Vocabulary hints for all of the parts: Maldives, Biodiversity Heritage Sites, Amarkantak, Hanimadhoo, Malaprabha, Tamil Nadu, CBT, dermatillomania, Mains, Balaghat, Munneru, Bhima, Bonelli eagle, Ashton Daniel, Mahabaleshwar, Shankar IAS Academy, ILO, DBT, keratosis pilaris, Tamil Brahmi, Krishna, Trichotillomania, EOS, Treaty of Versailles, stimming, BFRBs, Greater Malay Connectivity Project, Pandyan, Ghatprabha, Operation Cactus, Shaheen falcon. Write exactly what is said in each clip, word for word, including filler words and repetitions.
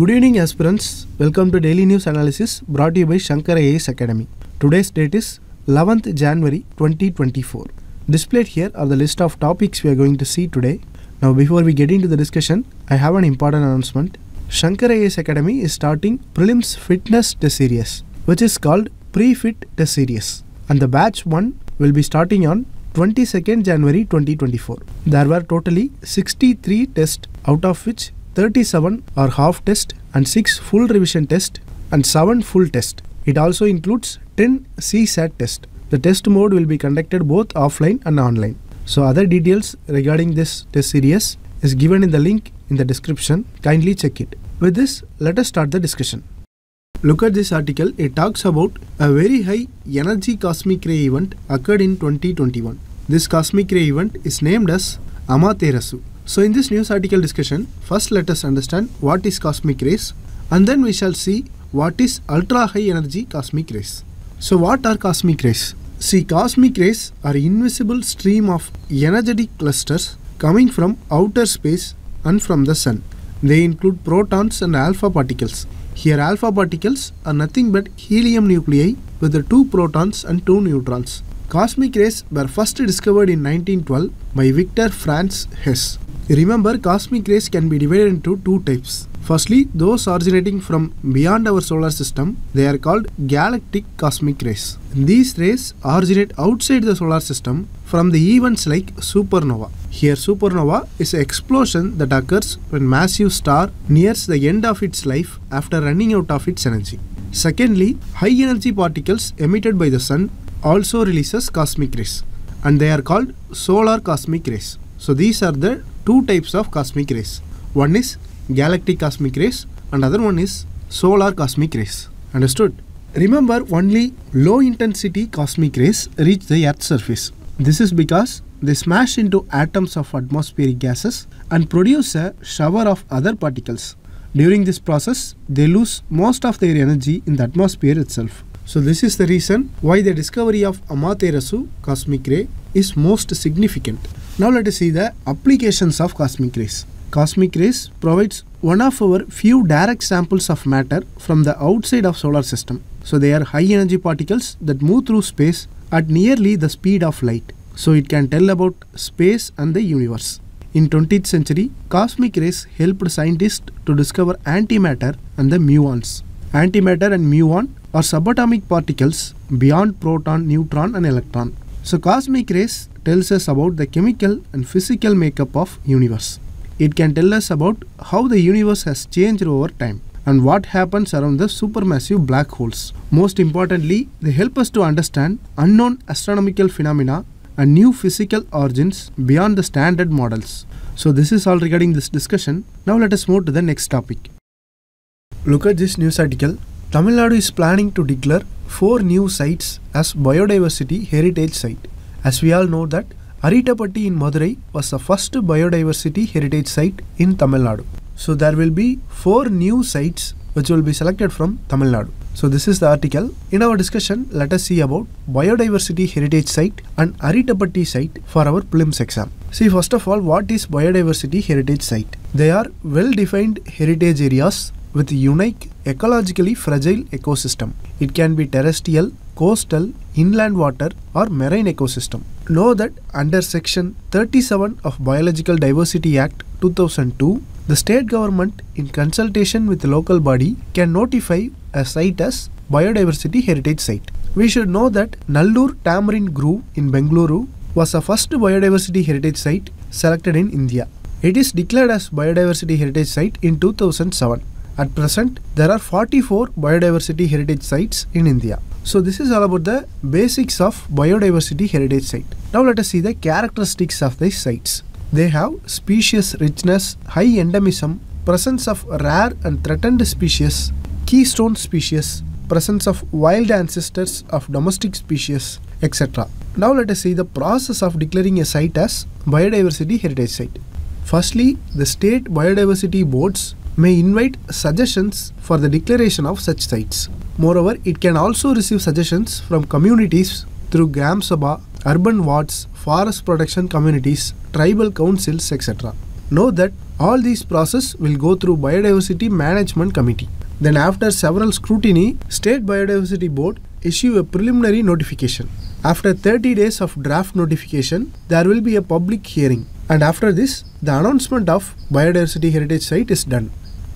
Good evening aspirants, welcome to Daily News Analysis brought to you by Shankar I A S Academy. Today's date is eleventh January twenty twenty-four. Displayed here are the list of topics we are going to see today. Now before we get into the discussion, I have an important announcement. Shankar I A S Academy is starting Prelims Fitness Test Series, which is called Pre-Fit Test Series, and the batch one will be starting on twenty-second January twenty twenty-four. There were totally sixty-three tests, out of which thirty-seven are half test and six full revision test and seven full test. It also includes ten C SAT test. The test mode will be conducted both offline and online. So other details regarding this test series is given in the link in the description. Kindly check it. With this, let us start the discussion. Look at this article. It talks about a very high energy cosmic ray event occurred in twenty twenty-one. This cosmic ray event is named as Amaterasu. So in this news article discussion, first let us understand what is cosmic rays, and then we shall see what is ultra high energy cosmic rays. So what are cosmic rays? See, cosmic rays are invisible stream of energetic clusters coming from outer space and from the sun. They include protons and alpha particles. Here alpha particles are nothing but helium nuclei with the two protons and two neutrons. Cosmic rays were first discovered in nineteen twelve by Victor Franz Hess. Remember, cosmic rays can be divided into two types. Firstly, those originating from beyond our solar system, they are called galactic cosmic rays. These rays originate outside the solar system from the events like supernova. Here supernova is an explosion that occurs when massive star nears the end of its life after running out of its energy. Secondly, high energy particles emitted by the sun also releases cosmic rays, and they are called solar cosmic rays. So these are the two types of cosmic rays. One is galactic cosmic rays and other one is solar cosmic rays. Understood? Remember, only low intensity cosmic rays reach the Earth's surface. This is because they smash into atoms of atmospheric gases and produce a shower of other particles. During this process, they lose most of their energy in the atmosphere itself. So this is the reason why the discovery of Amaterasu cosmic ray is most significant. Now let us see the applications of cosmic rays. Cosmic rays provides one of our few direct samples of matter from the outside of solar system. So they are high energy particles that move through space at nearly the speed of light. So it can tell about space and the universe. In twentieth century, cosmic rays helped scientists to discover antimatter and the muons. Antimatter and muon are subatomic particles beyond proton, neutron and electron. So cosmic rays tells us about the chemical and physical makeup of universe. It can tell us about how the universe has changed over time and what happens around the supermassive black holes. Most importantly, they help us to understand unknown astronomical phenomena and new physical origins beyond the standard models. So this is all regarding this discussion. Now let us move to the next topic. Look at this news article. Tamil Nadu is planning to declare four new sites as biodiversity heritage site. As we all know that Arittapatti in Madurai was the first biodiversity heritage site in Tamil Nadu. So there will be four new sites which will be selected from Tamil Nadu. So this is the article. In our discussion, let us see about biodiversity heritage site and Arittapatti site for our prelims exam. See, first of all, what is biodiversity heritage site? They are well-defined heritage areas with unique ecologically fragile ecosystem. It can be terrestrial, coastal, inland water or marine ecosystem. Know that under section thirty-seven of Biological Diversity Act two thousand two, the state government in consultation with the local body can notify a site as biodiversity heritage site. We should know that Nallur Tamarind Grove in Bengaluru was the first biodiversity heritage site selected in India. It is declared as biodiversity heritage site in two thousand seven. At present, there are forty-four biodiversity heritage sites in India. So this is all about the basics of biodiversity heritage site. Now let us see the characteristics of these sites. They have species richness, high endemism, presence of rare and threatened species, keystone species, presence of wild ancestors of domestic species, et cetera. Now let us see the process of declaring a site as biodiversity heritage site. Firstly, the state biodiversity boards may invite suggestions for the declaration of such sites. Moreover, it can also receive suggestions from communities through Gram Sabha, urban wards, forest protection communities, tribal councils, et cetera. Know that all these process will go through Biodiversity Management Committee. Then after several scrutiny, State Biodiversity Board issue a preliminary notification. After thirty days of draft notification, there will be a public hearing. And after this, the announcement of Biodiversity Heritage Site is done.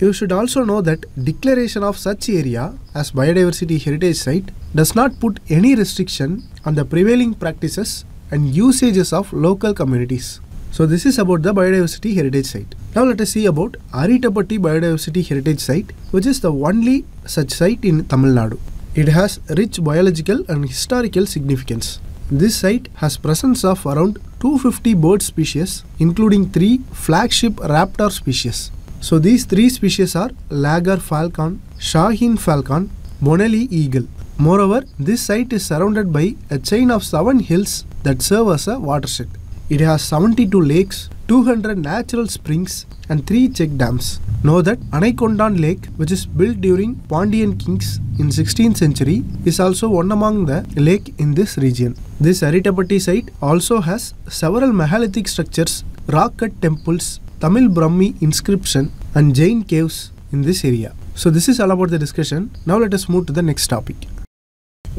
You should also know that declaration of such area as Biodiversity Heritage Site does not put any restriction on the prevailing practices and usages of local communities. So this is about the Biodiversity Heritage Site. Now let us see about Arittapatti Biodiversity Heritage Site, which is the only such site in Tamil Nadu. It has rich biological and historical significance. This site has presence of around two hundred fifty bird species, including three flagship raptor species. So these three species are Lagger falcon, Shaheen falcon, Bonelli eagle. Moreover, this site is surrounded by a chain of seven hills that serve as a watershed. It has seventy-two lakes, two hundred natural springs and three check dams. Know that Anaikondan lake, which is built during Pandyan kings in sixteenth century, is also one among the lake in this region. This Arittapatti site also has several megalithic structures, rock cut temples, Tamil Brahmi inscription and Jain caves in this area. So this is all about the discussion. Now let us move to the next topic.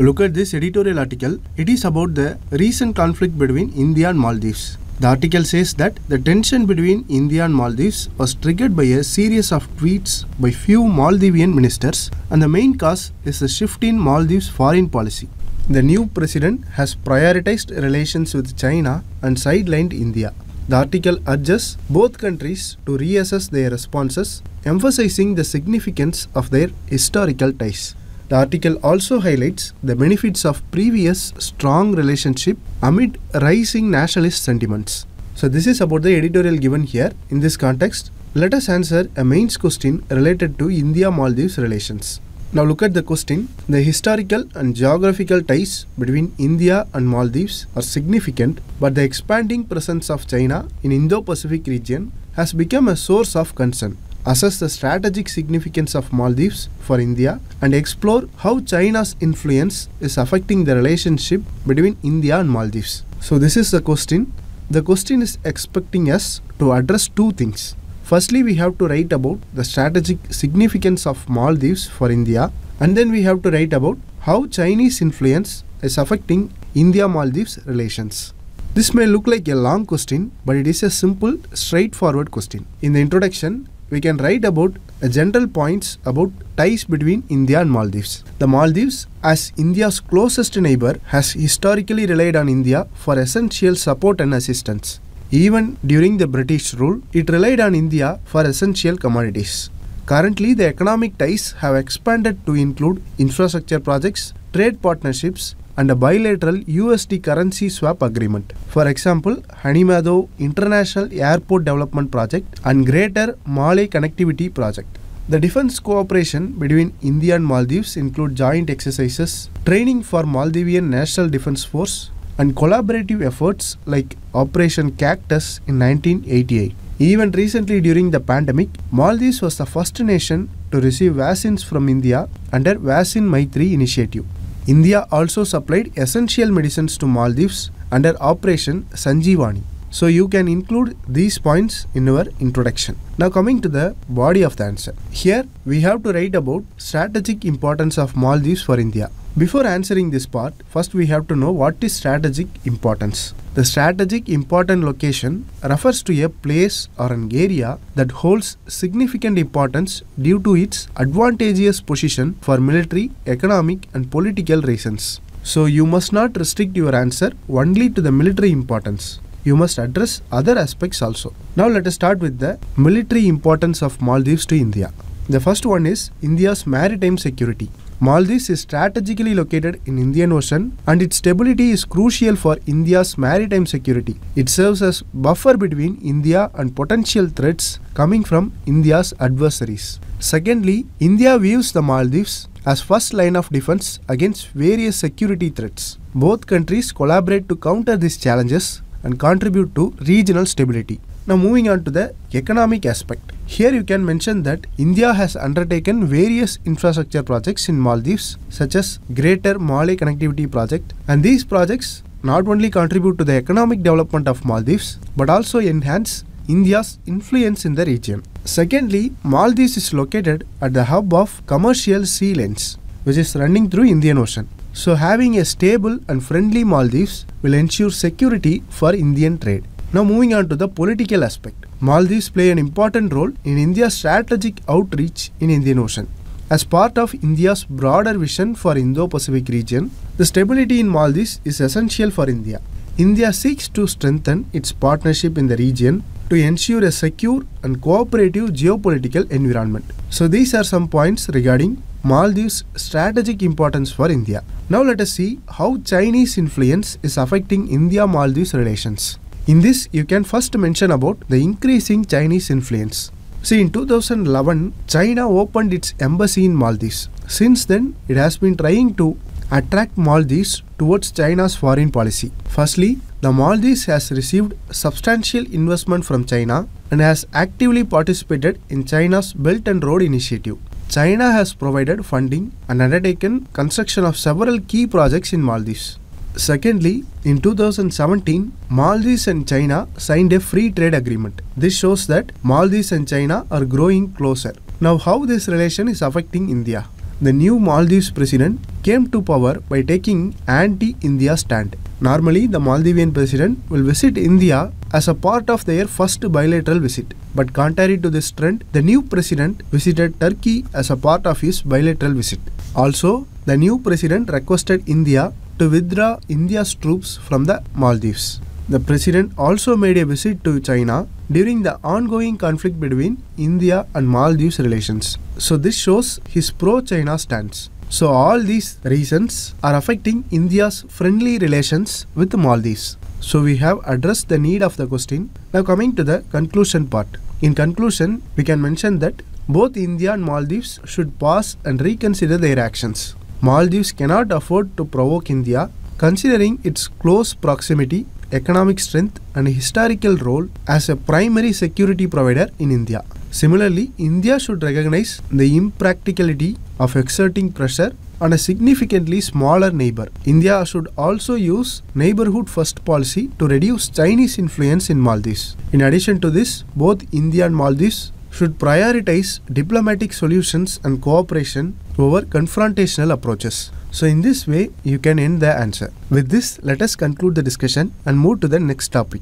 Look at this editorial article. It is about the recent conflict between India and Maldives. The article says that the tension between India and Maldives was triggered by a series of tweets by few Maldivian ministers, and the main cause is the shift in Maldives' foreign policy. The new president has prioritized relations with China and sidelined India. The article urges both countries to reassess their responses, emphasizing the significance of their historical ties. The article also highlights the benefits of previous strong relationship amid rising nationalist sentiments. So this is about the editorial given here. In this context, let us answer a mains question related to India-Maldives relations. Now look at the question. The historical and geographical ties between India and Maldives are significant, but the expanding presence of China in Indo-Pacific region has become a source of concern. Assess the strategic significance of Maldives for India and explore how China's influence is affecting the relationship between India and Maldives. So this is the question. The question is expecting us to address two things. Firstly, we have to write about the strategic significance of Maldives for India, and then we have to write about how Chinese influence is affecting India-Maldives relations. This may look like a long question, but it is a simple, straightforward question. In the introduction, we can write about general points about ties between India and Maldives. The Maldives, as India's closest neighbor, has historically relied on India for essential support and assistance. Even during the British rule, it relied on India for essential commodities. Currently, the economic ties have expanded to include infrastructure projects, trade partnerships, and a bilateral U S D currency swap agreement. For example, Hanimadhoo International Airport Development Project and Greater Malay Connectivity Project. The defense cooperation between India and Maldives include joint exercises, training for Maldivian National Defense Force, and collaborative efforts like Operation Cactus in nineteen eighty-eight. Even recently during the pandemic, Maldives was the first nation to receive vaccines from India under Vaccine Maitri initiative. India also supplied essential medicines to Maldives under Operation Sanjeevani. So you can include these points in your introduction. Now coming to the body of the answer. Here we have to write about strategic importance of Maldives for India. Before answering this part, first we have to know what is strategic importance. The strategic important location refers to a place or an area that holds significant importance due to its advantageous position for military, economic and political reasons. So you must not restrict your answer only to the military importance. You must address other aspects also. Now let us start with the military importance of Maldives to India. The first one is India's maritime security. Maldives is strategically located in Indian Ocean and its stability is crucial for India's maritime security. It serves as a buffer between India and potential threats coming from India's adversaries. Secondly, India views the Maldives as first line of defense against various security threats. Both countries collaborate to counter these challenges and contribute to regional stability. Now moving on to the economic aspect. Here you can mention that India has undertaken various infrastructure projects in Maldives such as Greater Malay Connectivity Project, and these projects not only contribute to the economic development of Maldives but also enhance India's influence in the region. Secondly, Maldives is located at the hub of commercial sea lanes, which is running through Indian Ocean. So having a stable and friendly Maldives will ensure security for Indian trade. Now moving on to the political aspect. Maldives play an important role in India's strategic outreach in Indian Ocean. As part of India's broader vision for Indo-Pacific region, the stability in Maldives is essential for India. India seeks to strengthen its partnership in the region to ensure a secure and cooperative geopolitical environment. So these are some points regarding Maldives' strategic importance for India. Now let us see how Chinese influence is affecting India-Maldives relations. In this, you can first mention about the increasing Chinese influence. See, in two thousand eleven, China opened its embassy in Maldives. Since then, it has been trying to attract Maldives towards China's foreign policy. Firstly, the Maldives has received substantial investment from China and has actively participated in China's Belt and Road Initiative. China has provided funding and undertaken construction of several key projects in Maldives. Secondly, in two thousand seventeen, Maldives and China signed a free trade agreement. This shows that Maldives and China are growing closer. Now, how this relation is affecting India? The new Maldives president came to power by taking anti-India stand. Normally, the Maldivian president will visit India as a part of their first bilateral visit. But contrary to this trend, the new president visited Turkey as a part of his bilateral visit. Also, the new president requested India to withdraw India's troops from the Maldives. The president also made a visit to China during the ongoing conflict between India and Maldives relations. So this shows his pro-China stance. So all these reasons are affecting India's friendly relations with the Maldives. So we have addressed the need of the question. Now coming to the conclusion part. In conclusion, we can mention that both India and Maldives should pause and reconsider their actions. Maldives cannot afford to provoke India, considering its close proximity, economic strength and historical role as a primary security provider in India. Similarly, India should recognize the impracticality of exerting pressure on a significantly smaller neighbor. India should also use neighborhood first policy to reduce Chinese influence in Maldives. In addition to this, both India and Maldives should prioritize diplomatic solutions and cooperation over confrontational approaches. So in this way, you can end the answer. With this, let us conclude the discussion and move to the next topic.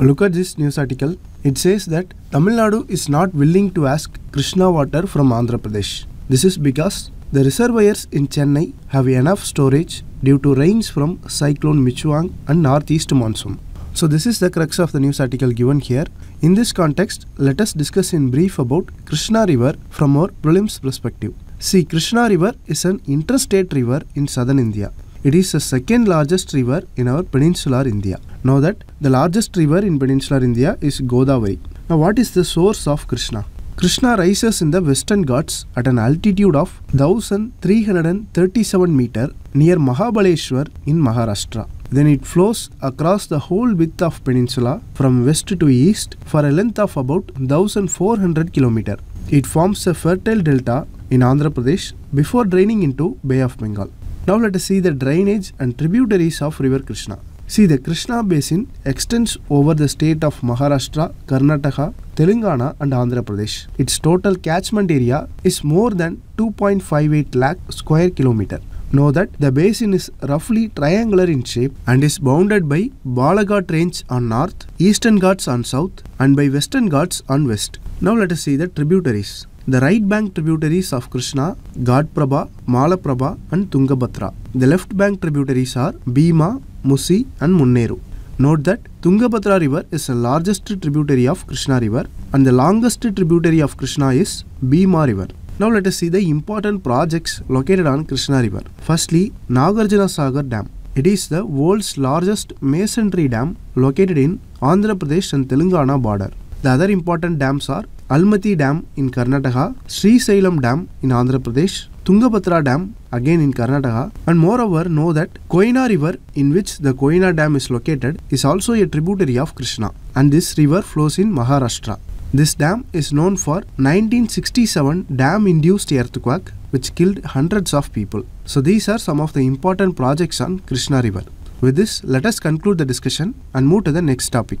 Look at this news article. It says that Tamil Nadu is not willing to ask Krishna water from Andhra Pradesh. This is because the reservoirs in Chennai have enough storage due to rains from Cyclone Michuang and Northeast Monsoon. So this is the crux of the news article given here. In this context, let us discuss in brief about Krishna River from our prelims perspective. See, Krishna River is an interstate river in southern India. It is the second largest river in our peninsular India. Know that the largest river in peninsular India is Godavari. Now what is the source of Krishna? Krishna rises in the Western Ghats at an altitude of one thousand three hundred thirty-seven meters near Mahabaleshwar in Maharashtra. Then it flows across the whole width of peninsula from west to east for a length of about one thousand four hundred kilometers. It forms a fertile delta in Andhra Pradesh before draining into Bay of Bengal. Now let us see the drainage and tributaries of River Krishna. See, the Krishna basin extends over the state of Maharashtra, Karnataka, Telangana and Andhra Pradesh. Its total catchment area is more than two point five eight lakh square kilometers. Know that the basin is roughly triangular in shape and is bounded by Balaghat range on north, Eastern Ghats on south and by Western Ghats on west. Now let us see the tributaries. The right bank tributaries of Krishna, Ghatprabha, Malaprabha and Tungabhadra. The left bank tributaries are Bhima, Musi and Munneru. Note that Tungabhadra river is the largest tributary of Krishna river and the longest tributary of Krishna is Bhima river. Now let us see the important projects located on Krishna River. Firstly, Nagarjuna Sagar Dam. It is the world's largest masonry dam located in Andhra Pradesh and Telangana border. The other important dams are Almatti Dam in Karnataka, Sri Sailam Dam in Andhra Pradesh, Tungabhadra Dam again in Karnataka, and moreover know that Koina River, in which the Koina Dam is located, is also a tributary of Krishna and this river flows in Maharashtra. This dam is known for nineteen sixty-seven dam-induced earthquake which killed hundreds of people. So these are some of the important projects on Krishna River. With this, let us conclude the discussion and move to the next topic.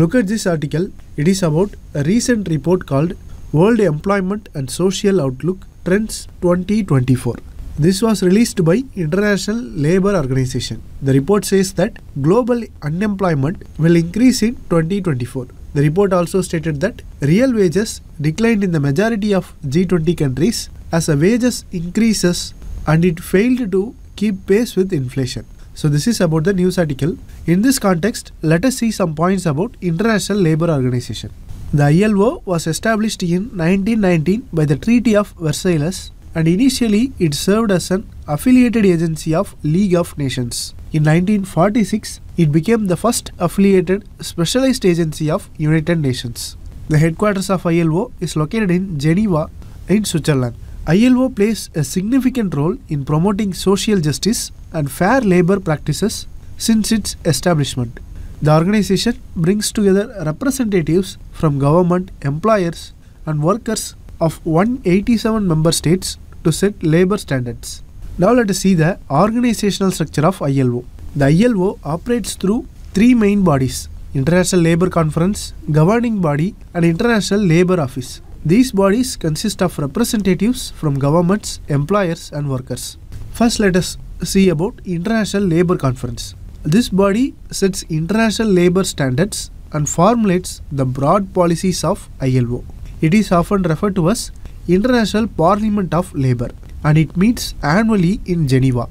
Look at this article. It is about a recent report called World Employment and Social Outlook Trends twenty twenty-four. This was released by International Labour Organization. The report says that global unemployment will increase in twenty twenty-four. The report also stated that real wages declined in the majority of G twenty countries as the wages increases and it failed to keep pace with inflation. So this is about the news article. In this context, let us see some points about International Labour Organization. The I L O was established in nineteen nineteen by the Treaty of Versailles, and initially it served as an affiliated agency of League of Nations. In nineteen forty-six, it became the first affiliated specialized agency of United Nations. The headquarters of I L O is located in Geneva in Switzerland. I L O plays a significant role in promoting social justice and fair labor practices since its establishment. The organization brings together representatives from government, employers, and workers of one hundred eighty-seven member states to set labor standards. Now let us see the organizational structure of I L O. The I L O operates through three main bodies: International Labour Conference, Governing Body, and International Labour Office. These bodies consist of representatives from governments, employers, and workers. First, let us see about International Labour Conference. This body sets international labour standards and formulates the broad policies of I L O. It is often referred to as International Parliament of Labour, and it meets annually in Geneva.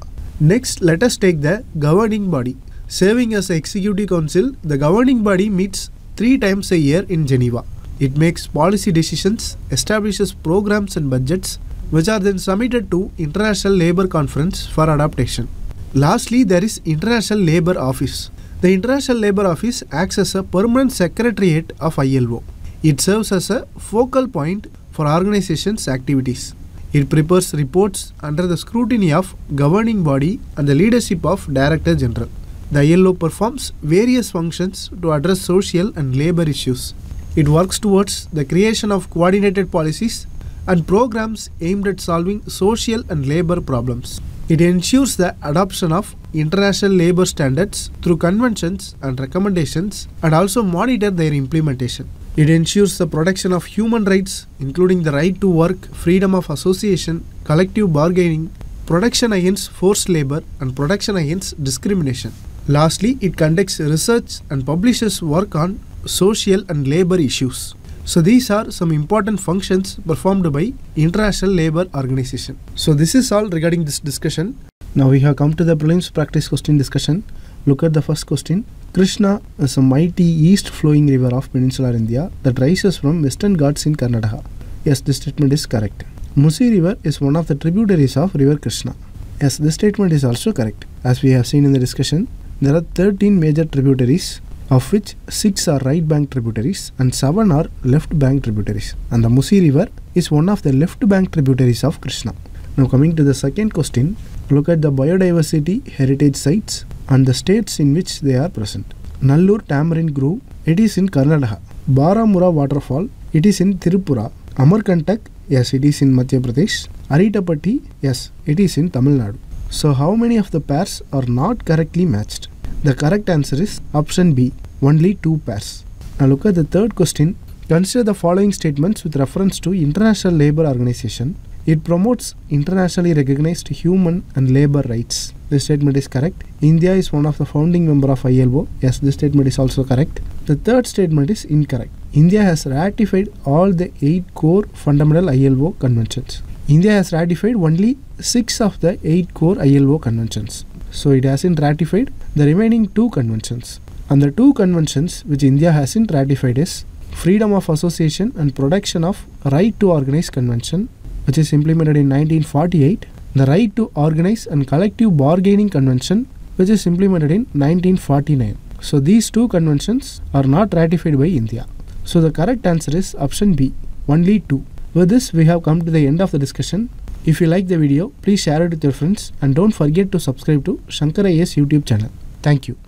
Next, let us take the governing body. Serving as the Executive Council, the governing body meets three times a year in Geneva. It makes policy decisions, establishes programs and budgets, which are then submitted to International Labour Conference for adaptation. Lastly, there is International Labour Office. The International Labour Office acts as a permanent secretariat of I L O. It serves as a focal point for organization's activities. It prepares reports under the scrutiny of governing body and the leadership of Director General. The I L O performs various functions to address social and labour issues. It works towards the creation of coordinated policies and programs aimed at solving social and labour problems. It ensures the adoption of international labour standards through conventions and recommendations and also monitor their implementation. It ensures the protection of human rights, including the right to work, freedom of association, collective bargaining, protection against forced labour, and protection against discrimination. Lastly, it conducts research and publishes work on social and labour issues. So these are some important functions performed by International Labour Organization. So this is all regarding this discussion. Now we have come to the prelims practice question discussion. Look at the first question. Krishna is a mighty east-flowing river of peninsular India that rises from western Ghats in Karnataka. Yes, this statement is correct. Musi river is one of the tributaries of river Krishna. Yes, this statement is also correct. As we have seen in the discussion, there are thirteen major tributaries, of which six are right bank tributaries and seven are left bank tributaries. And the Musi river is one of the left bank tributaries of Krishna. Now coming to the second question, look at the biodiversity heritage sites and the states in which they are present. Nallur Tamarind Grove, it is in Karnataka. Baramura Waterfall, it is in Tirupura. Amarkantak, yes, it is in Madhya Pradesh. Arittapatti, yes, it is in Tamil Nadu. So how many of the pairs are not correctly matched? The correct answer is option B, only two pairs. Now look at the third question. Consider the following statements with reference to International Labour Organization. It promotes internationally recognized human and labour rights. This statement is correct. India is one of the founding member of I L O. Yes, this statement is also correct. The third statement is incorrect. India has ratified all the eight core fundamental I L O conventions. India has ratified only six of the eight core I L O conventions. So it hasn't ratified the remaining two conventions. And the two conventions which India hasn't ratified is Freedom of Association and Protection of Right to Organize Convention, which is implemented in nineteen forty-eight, the Right to Organize and Collective Bargaining Convention, which is implemented in nineteen forty-nine. So these two conventions are not ratified by India. So the correct answer is option B, only two. With this, we have come to the end of the discussion. If you like the video, please share it with your friends and don't forget to subscribe to Shankar I A S YouTube channel. Thank you.